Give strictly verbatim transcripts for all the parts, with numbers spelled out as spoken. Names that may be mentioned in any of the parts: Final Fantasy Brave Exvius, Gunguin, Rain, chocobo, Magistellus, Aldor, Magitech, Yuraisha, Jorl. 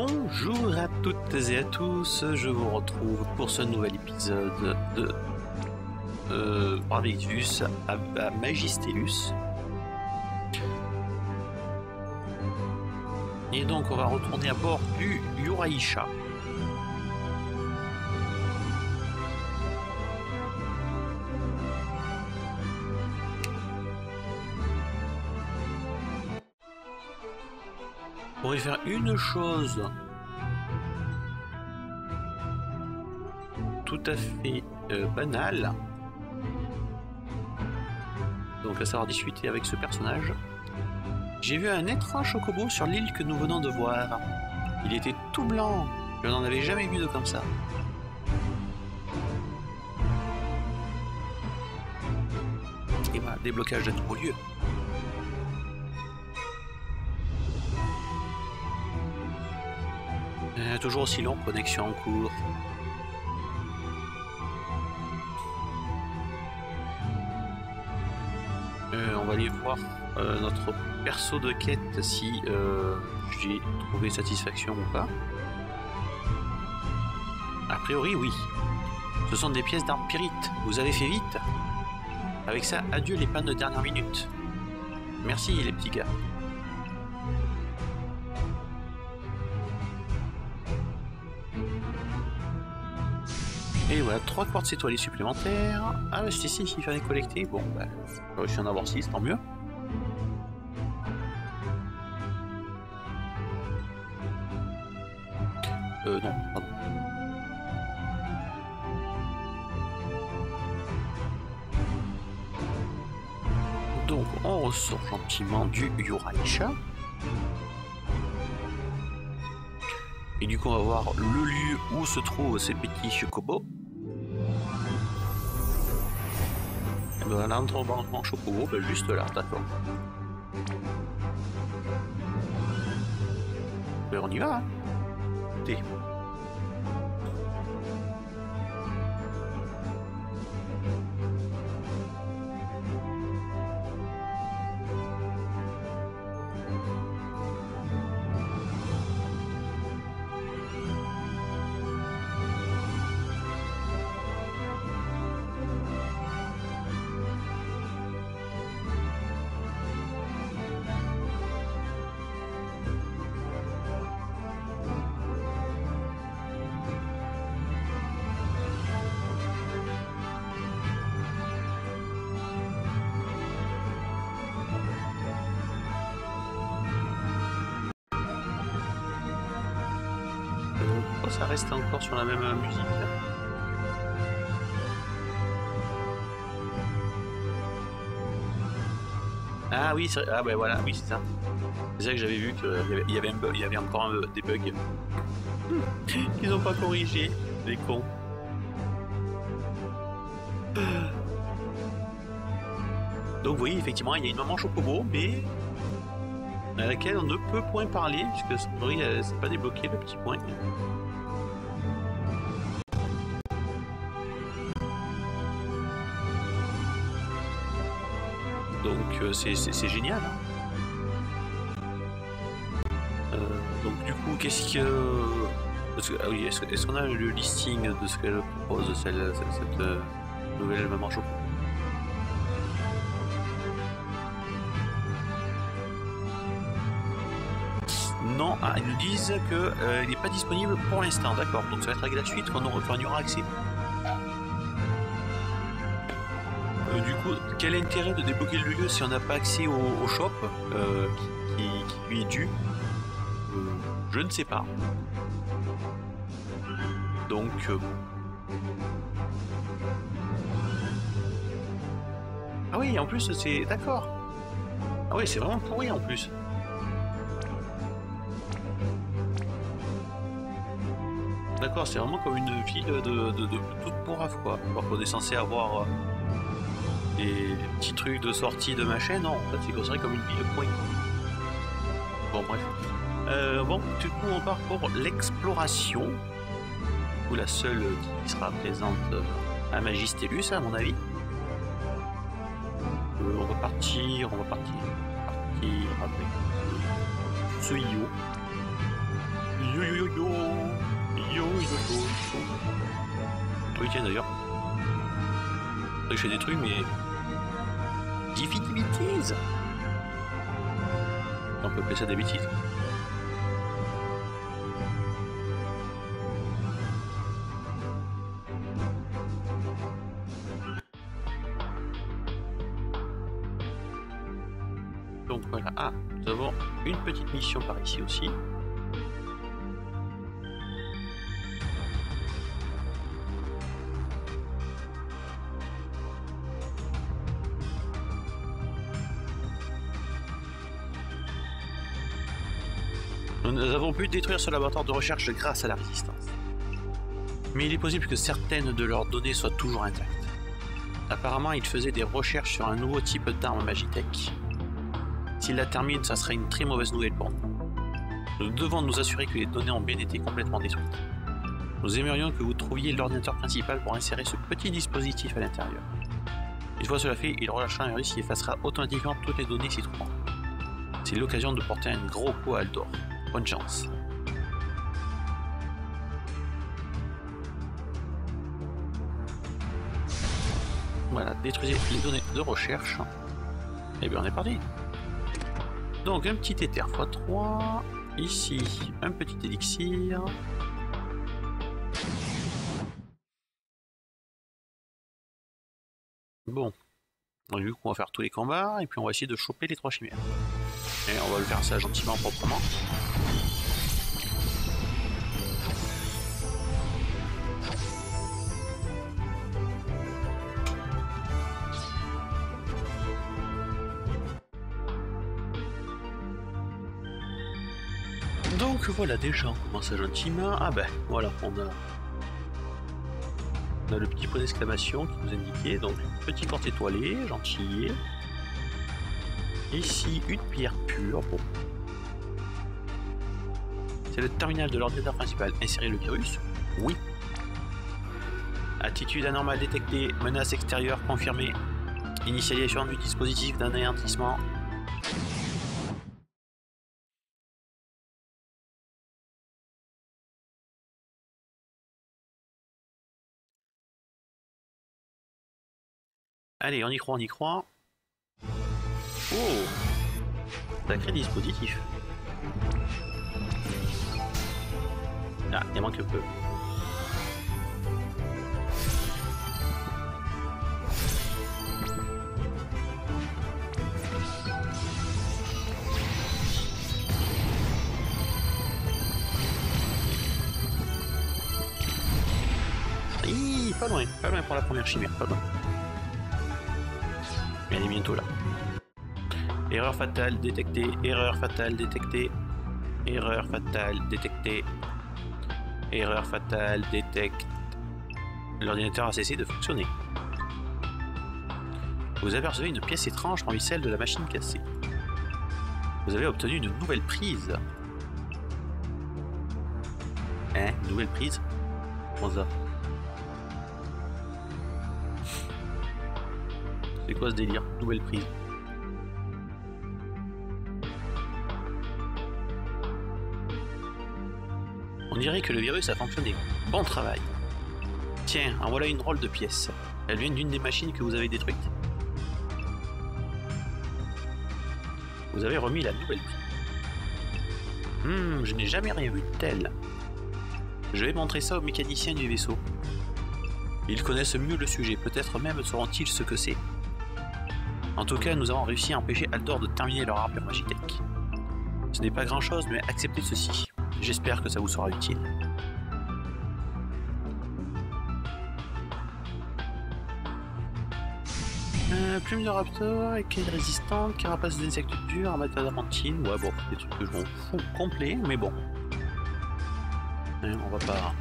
Bonjour à toutes et à tous, je vous retrouve pour ce nouvel épisode de euh, Brave Exvius à, à Magistellus. Et donc on va retourner à bord du Yuraisha. On pourrait faire une chose tout à fait euh, banale, donc à savoir discuter avec ce personnage. J'ai vu un étrange chocobo sur l'île que nous venons de voir. Il était tout blanc, je n'en avais jamais vu de comme ça. Et voilà, déblocage de nouveaux lieux. Toujours aussi long, connexion en cours. Euh, on va aller voir euh, notre perso de quête si euh, j'ai trouvé satisfaction ou pas. A priori, oui. Ce sont des pièces d'armes pyrite. Vous avez fait vite. Avec ça, adieu les pannes de dernière minute. Merci les petits gars. Et voilà, trois quartz étoilés supplémentaires. Ah bah c'est ici qu'il fallait collecter. Bon bah, j'ai réussi à en avoir six, tant mieux. Euh non, pardon. Donc on ressort gentiment du Yuraisha. Et du coup on va voir le lieu où se trouvent ces petits chocobos. L'entrebanquement chocobo, ben juste là, d'accord. Ben on y va, hein. Écoutez. Ça reste encore sur la même musique. Ah oui, c'est... ah ben voilà, oui c'est ça. C'est ça que j'avais vu qu'il y avait un bug, il y avait encore un, des bugs qu'ils n'ont pas corrigé, les cons. Donc oui, effectivement, il y a une maman chocobo, mais à laquelle on ne peut point parler puisque oui, c'est pas débloqué le petit point. Donc c'est génial. Euh, donc du coup, qu'est-ce que... Ah oui, est-ce est-ce qu'on a le listing de ce qu'elle propose, celle, cette, cette euh, nouvelle maman chocobo? Non, ah, ils nous disent qu'il euh, n'est pas disponible pour l'instant, d'accord. Donc ça va être gratuit quand on, on y aura accès. Euh, du coup, quel est l'intérêt de débloquer le lieu si on n'a pas accès au, au shop euh, qui, qui, qui lui est dû? euh, Je ne sais pas. Donc... Euh... Ah oui, en plus c'est... D'accord. Ah oui, c'est vraiment pourri en plus. D'accord, c'est vraiment comme une ville de, de, de, de toute pourrave quoi. Alors qu'on est censé avoir... Euh... des petits trucs de sortie de machin, non, en fait c'est considéré comme une ville de point. Bon bref. Euh, bon, du coup on part pour l'exploration, ou la seule qui sera présente à Magistellus à mon avis. Euh, on va partir, on va partir, on va partir avec ce yo. Yo yo compliqué d'ailleurs. Je fais des trucs, mais. Difficile des bêtises. On peut appeler ça des bêtises. Donc voilà, ah, nous avons une petite mission par ici aussi. Nous avons pu détruire ce laboratoire de recherche grâce à la résistance. Mais il est possible que certaines de leurs données soient toujours intactes. Apparemment, ils faisaient des recherches sur un nouveau type d'arme Magitech. S'ils la terminent, ça serait une très mauvaise nouvelle pour nous. Nous devons nous assurer que les données ont bien été complètement détruites. Nous aimerions que vous trouviez l'ordinateur principal pour insérer ce petit dispositif à l'intérieur. Une fois cela fait, il relâchera un virus qui effacera automatiquement toutes les données s'y trouvant. C'est l'occasion de porter un gros coup à Aldor. Bonne chance. Voilà, détruisez les données de recherche. Et bien on est parti. Donc un petit éther fois trois. Ici, un petit élixir. Bon. Donc, du coup on va faire tous les combats et puis on va essayer de choper les trois chimères. Et on va le faire ça gentiment, proprement. Donc voilà, déjà on commence à gentiment. Ah ben voilà, on a, on a le petit point d'exclamation qui nous indiquait. Donc petit porte étoilé, gentil. Ici une pierre pure. Bon. C'est le terminal de l'ordinateur principal. Insérer le virus. Oui. Attitude anormale détectée. Menace extérieure confirmée. Initialisation du dispositif d'anéantissement. Allez, on y croit, on y croit. Oh, sacré dispositif. Ah, il manque un peu. Hi, pas loin, pas loin pour la première chimère, pas loin. Elle est bientôt là. Erreur fatale détectée, erreur fatale détectée, erreur fatale détectée, erreur fatale détecte. L'ordinateur a cessé de fonctionner. Vous apercevez une pièce étrange parmi celles de la machine cassée. Vous avez obtenu une nouvelle prise. Hein, une nouvelle prise? Comment ça? C'est quoi ce délire? Nouvelle prise. On dirait que le virus a fonctionné. Bon travail. Tiens, en voilà une drôle de pièce. Elle vient d'une des machines que vous avez détruites. Vous avez remis la nouvelle prise. Hmm, je n'ai jamais rien vu de tel. Je vais montrer ça aux mécaniciens du vaisseau. Ils connaissent mieux le sujet, peut-être même sauront-ils ce que c'est. En tout cas, nous avons réussi à empêcher Aldor de terminer leur armure Magitech. Ce n'est pas grand-chose, mais acceptez ceci. J'espère que ça vous sera utile. Euh, plume de raptor, écaille résistante, carapace d'insectes durs, armate d'adamantine. Ouais, bon, des trucs que je m'en fous complet, mais bon. Euh, on va pas...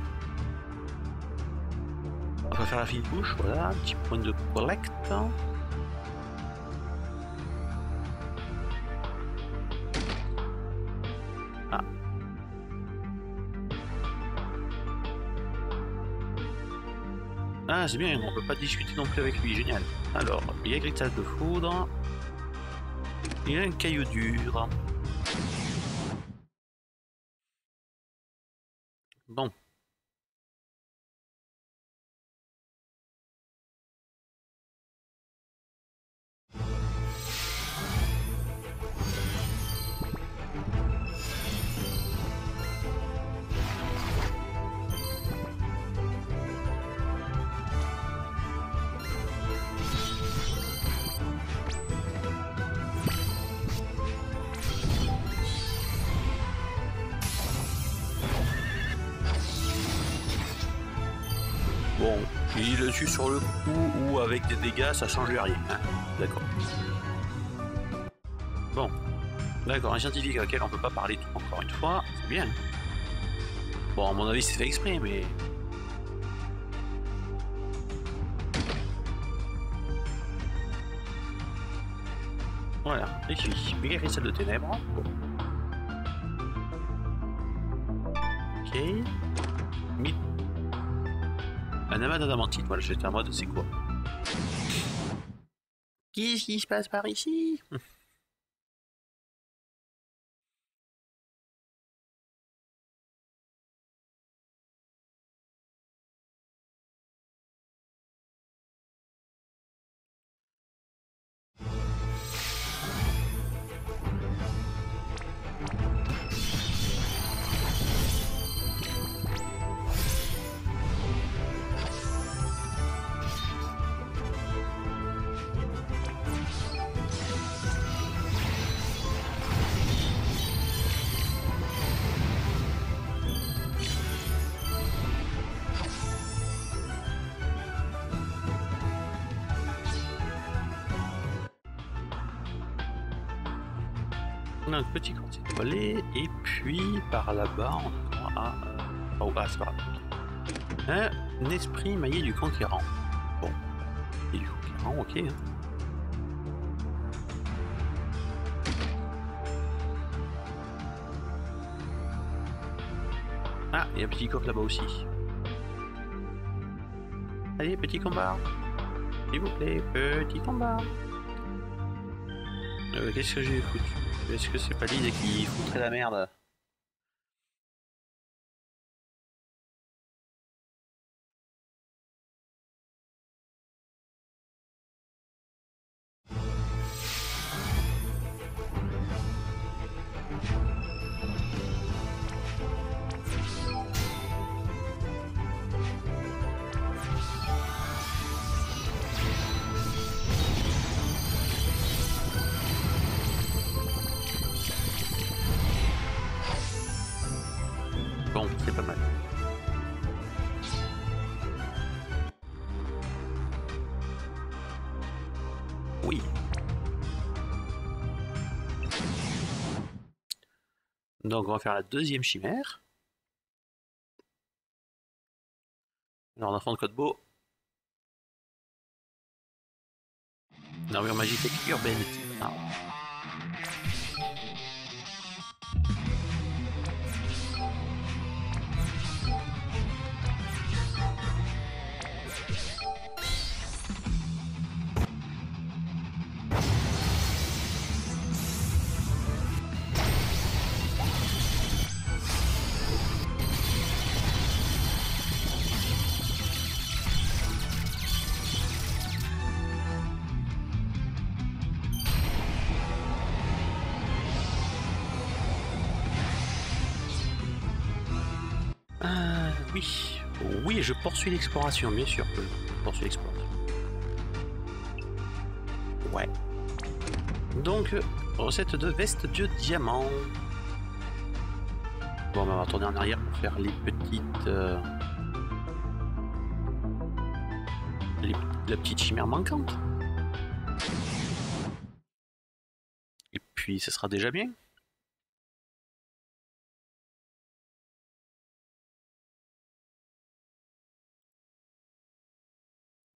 On va faire la fine bouche, voilà, un petit point de collecte. Ah, c'est bien, on peut pas discuter non plus avec lui, génial. Alors, il y a grittage de foudre. Il y a un caillou dur. Bon. bon, il le tue sur le coup ou avec des dégâts, ça change rien. Hein, d'accord. Bon. D'accord, un scientifique à laquelle on peut pas parler tout encore une fois, c'est bien. Bon, à mon avis, c'est fait exprès, mais... Voilà, ici, méga cristal de ténèbres. Ok. Mi... Un amas d'adamantite, voilà, j'étais en mode, c'est quoi? Qu'est-ce qui se passe par ici? On a un petit quartier étoilé, et puis par là-bas, on a à... Oh, ah, c'est pas grave. Un esprit maillé du conquérant. Bon, et du conquérant, ok. Hein. Ah, il y a un petit coq là-bas aussi. Allez, petit combat. S'il vous plaît, petit combat. Euh, Qu'est-ce que j'ai foutu? Est-ce que c'est pas l'idée qui foutrait la merde? Donc on va faire la deuxième chimère. Alors l'enfant de Codebo. Une armure Magitech urbaine. Ah. Oui, je poursuis l'exploration, bien sûr que je poursuis l'exploration. Ouais. Donc, recette de veste de diamant. Bon, on va retourner en arrière pour faire les petites... Euh, les, la petite chimère manquante. Et puis, ça sera déjà bien.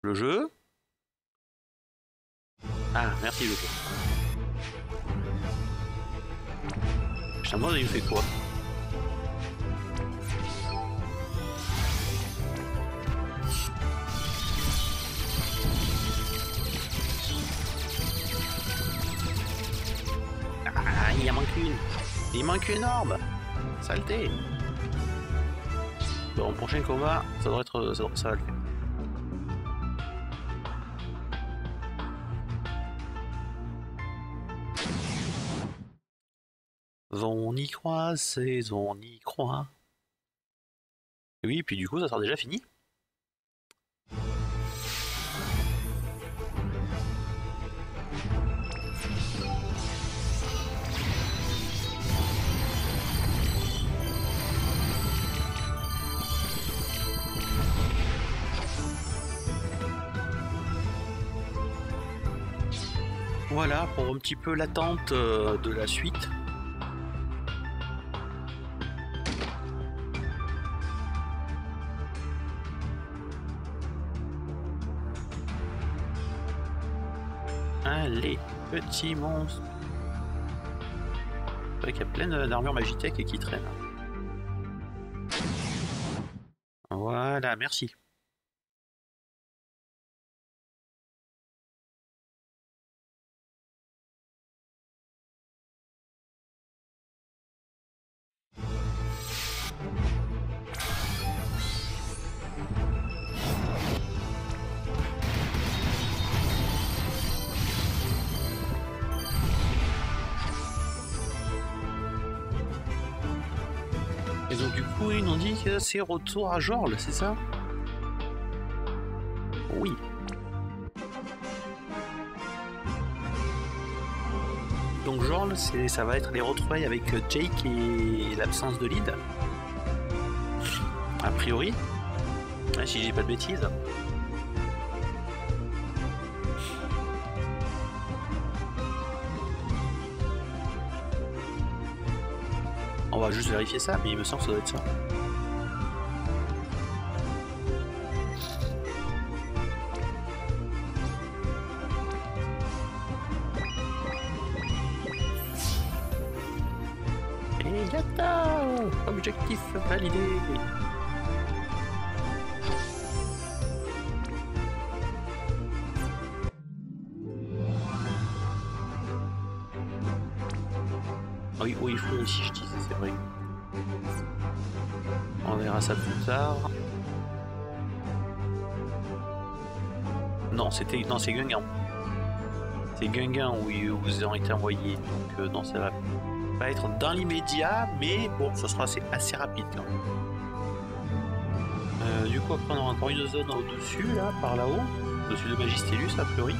Le jeu. Ah, merci le jeu. Je t'en demande, il me fait quoi? Ah, il en manque une. Il manque une orbe. Saleté. Bon, prochain combat, ça doit être... ça, ça va le faire. On y croit, c'est on y croit. Et oui, et puis du coup, ça sera déjà fini. Voilà pour un petit peu l'attente de la suite. Allez, petit monstre. C'est vrai qu'il y a plein d'armures Magitech qui traînent. Voilà, merci. Ils nous dit que c'est retour à Jorl, c'est ça? Oui. Donc Jorl, ça va être les retrouvailles avec Jake et l'absence de Lead. A priori. Ah, si j'ai pas de bêtises. On va juste vérifier ça, mais il me semble que ça doit être ça. Et yata! Objectif validé! Oui, oui, il faut aussi, je disais, c'est vrai. On verra ça plus tard. Non, c'était, non, c'est Gunguin. C'est Gunguin où ils vous ont été envoyés. Donc, euh, non, ça va pas être dans l'immédiat, mais bon, ça sera assez, assez rapide quand même. Euh, du coup, après, on aura encore une zone au-dessus, là, par là-haut, au-dessus de Magistellus, a priori.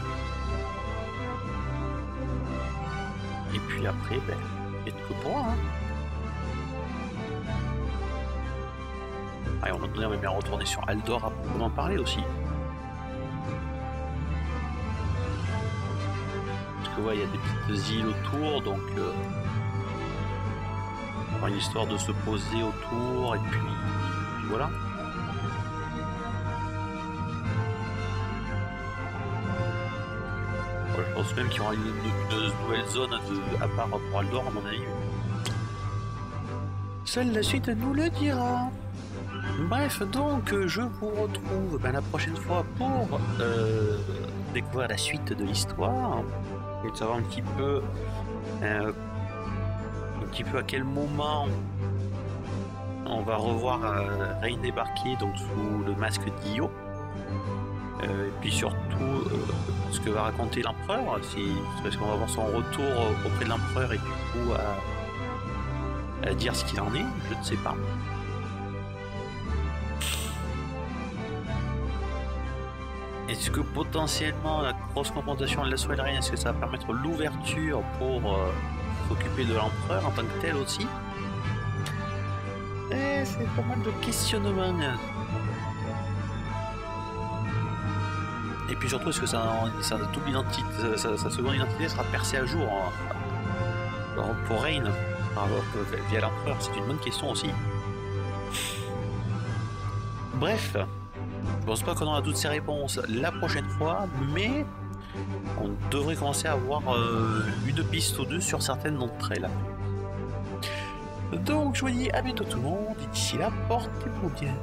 Et puis après, ben. Et tout pour moi, hein. Allez, on va donner, on va bien retourner sur Aldor à proprement parler aussi. Parce que ouais, il y a des petites îles autour, donc euh, on a une histoire de se poser autour et puis, puis voilà. Je pense même qu'il y aura une, une, une nouvelle zone de, à part pour Aldor, à mon avis. Seule la suite nous le dira. Bref, donc, je vous retrouve ben, la prochaine fois pour euh, découvrir la suite de l'histoire. Et savoir un petit peu... Euh, un petit peu à quel moment on va revoir euh, Rain débarquer donc, sous le masque d'Io. Euh, et puis surtout euh, ce que va raconter l'empereur, si, parce qu'on va voir son retour auprès de l'empereur et du coup à, à dire ce qu'il en est, je ne sais pas. Est-ce que potentiellement la grosse confrontation de la soirée de Rain, est-ce que ça va permettre l'ouverture pour euh, s'occuper de l'empereur en tant que tel aussi? C'est pas mal de questionnements. Et puis surtout, est-ce que ça, ça, toute identité, sa, sa seconde identité sera percée à jour hein. Alors, pour Rain, alors que, via l'empereur, c'est une bonne question aussi. Bref, je pense pas qu'on aura toutes ces réponses la prochaine fois, mais on devrait commencer à avoir euh, une piste ou deux sur certaines d'entre elles. Donc je vous dis à bientôt tout le monde, et d'ici là, portez-vous bien.